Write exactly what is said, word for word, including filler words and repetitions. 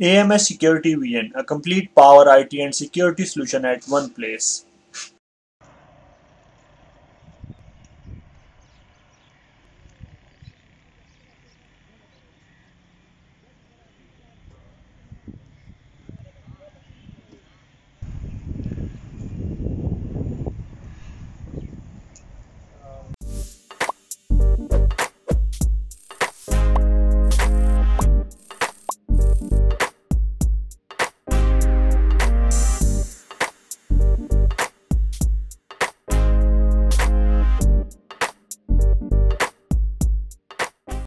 A M S Security Vision, a complete power I T and security solution at one place.